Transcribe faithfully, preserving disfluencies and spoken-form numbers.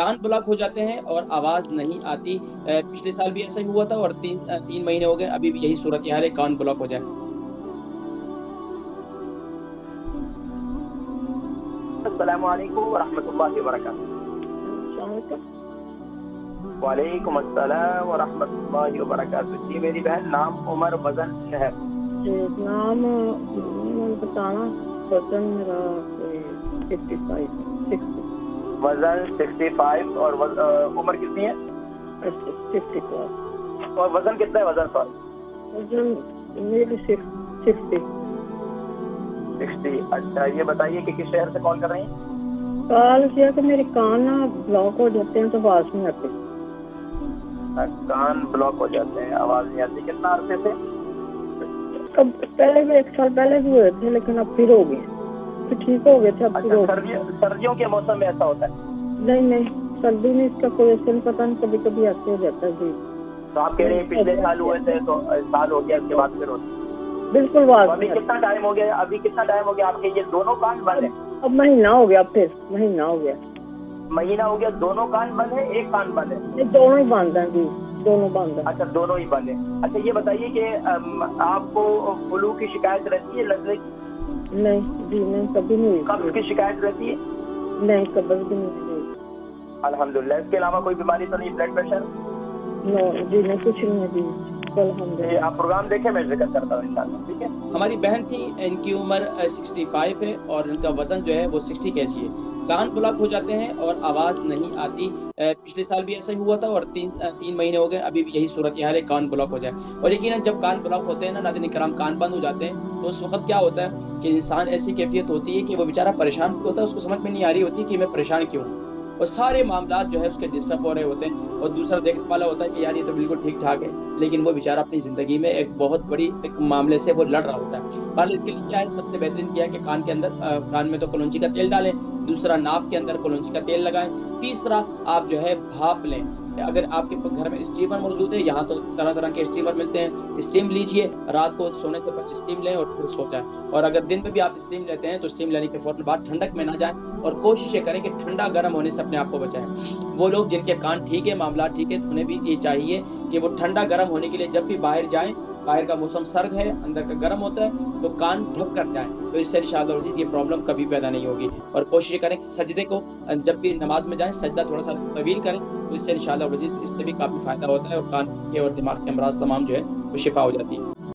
कान block हो जाते हैं और आवाज नहीं आती। पिछले साल भी ऐसा ही हुआ था और तीन तीन महीने हो गए, अभी भी यही सूरत हाल है, कान ब्लॉक हो जाए। अस्सलामुअलैकुम रहमतुल्लाहि वबरकातुहू। वालेकुम अस्सलाम व रहमतुल्लाहि व बरकातहू। जी मेरी बहन, नाम उमर, वजन शहर। नाम बताना, वजन मेरा पैंसठ, वजन पैंसठ और वज, आ, उम्र कितनी है? पैंसठ। और वजन कितना है? वजन सॉरी वजन मेरी साठ साठ साठ। अच्छा, ये बताइए कि किस शहर से कॉल कर रही हैं? कॉल किया तो मेरे कान ब्लॉक हो जाते हैं तो आवाज नहीं आती। कान ब्लॉक हो जाते हैं, आवाज नहीं आती। कितना अरसे से? अब पहले भी एक साल पहले भी हुए थे, लेकिन अब फिर हो गए, फिर ठीक हो गए थे। अब अच्छा, सर्दियों सर्दियों के मौसम में ऐसा होता है? नहीं नहीं, सर्दी में इसका कोई असर पता नहीं, कभी कभी ऐसे हो जाता है जी। तो आप कह रहे हैं पिछले साल हुए थे, तो साल हो गया उसके बाद फिर होते? बिल्कुल। अभी कितना टाइम हो गया? अभी कितना टाइम हो गया आपके ये दोनों कान बंद है? अब महीना हो गया, अब फिर महीना हो गया। महीना हो गया दोनों कान बंद है? एक कान बंद है? दोनों ही बंद है जी, दोनों बंद है। अच्छा, दोनों ही बंद है। अच्छा, ये बताइए कि आपको फ्लू की शिकायत रहती है, लग रही? नहीं जी, नहीं, कभी नहीं। कब्ज की शिकायत रहती है? नहीं, कब्ज भी नहीं। अल्हम्दुलिल्लाह। इसके अलावा कोई बीमारी तो नहीं? Blood pressure? नो जी, नहीं, कुछ नहीं है जी। आप प्रोग्राम देखें, मैं जिक्र करता हूँ इंशाल्लाह, ठीक है। हमारी बहन थी, इनकी उम्र पैंसठ है और इनका वजन जो है वो साठ केजी है। कान ब्लॉक हो जाते हैं और आवाज नहीं आती। पिछले साल भी ऐसा ही हुआ था और तीन तीन महीने हो गए, अभी भी यही सूरत हाल है, कान ब्लॉक हो जाए। और यकीनन जब कान ब्लॉक होते हैं ना नाज़रीन किराम, कान बंद हो जाते हैं, तो उस वक्त क्या होता है कि इंसान ऐसी कैफियत होती है कि वो बेचारा परेशान होता है, उसको समझ में नहीं आ रही होती कि मैं परेशान क्यों हूँ, और सारे मामला जो है उसके डिस्टर्ब हो रहे होते हैं। और दूसरा देखने वाला होता है कि यार ये तो बिल्कुल ठीक ठाक है, लेकिन वो बेचारा अपनी ज़िंदगी में एक बहुत बड़ी एक मामले से वो लड़ रहा होता है। पर इसके लिए क्या है, सबसे बेहतरीन क्या है कि कान के अंदर आ, कान में तो कलौंजी का तेल डालें, दूसरा नाक के अंदर कलौंजी का तेल लगाएं, तीसरा आप जो है भाप लें। अगर आपके घर में स्टीमर मौजूद है, यहाँ तो तरह तरह के स्टीमर मिलते हैं, स्टीम लीजिए, रात को सोने से पहले स्टीम लें और फिर सो जाएं। और अगर दिन में भी आप स्टीम लेते हैं तो स्टीम लेने के फौरन बाद ठंडक में ना जाएं और कोशिश करें कि ठंडा गर्म होने से अपने आप को बचाएं। वो लोग जिनके कान ठीक है, मामला ठीक है, तो उन्हें भी ये चाहिए कि वो ठंडा गर्म होने के लिए जब भी बाहर जाएं, बाहर का मौसम सर्द है, अंदर का गर्म होता है, तो कान ढक कर जाए, तो इससे इंशाअल्लाह ये प्रॉब्लम कभी पैदा नहीं होगी। और कोशिश करें कि सजदे को जब भी नमाज में जाएं, सजदा थोड़ा सा तवील करें, तो इससे इंशाअल्लाह इससे भी काफ़ी फायदा होता है और कान के और दिमाग के अमराज तमाम जो है वो शिफा हो जाती है।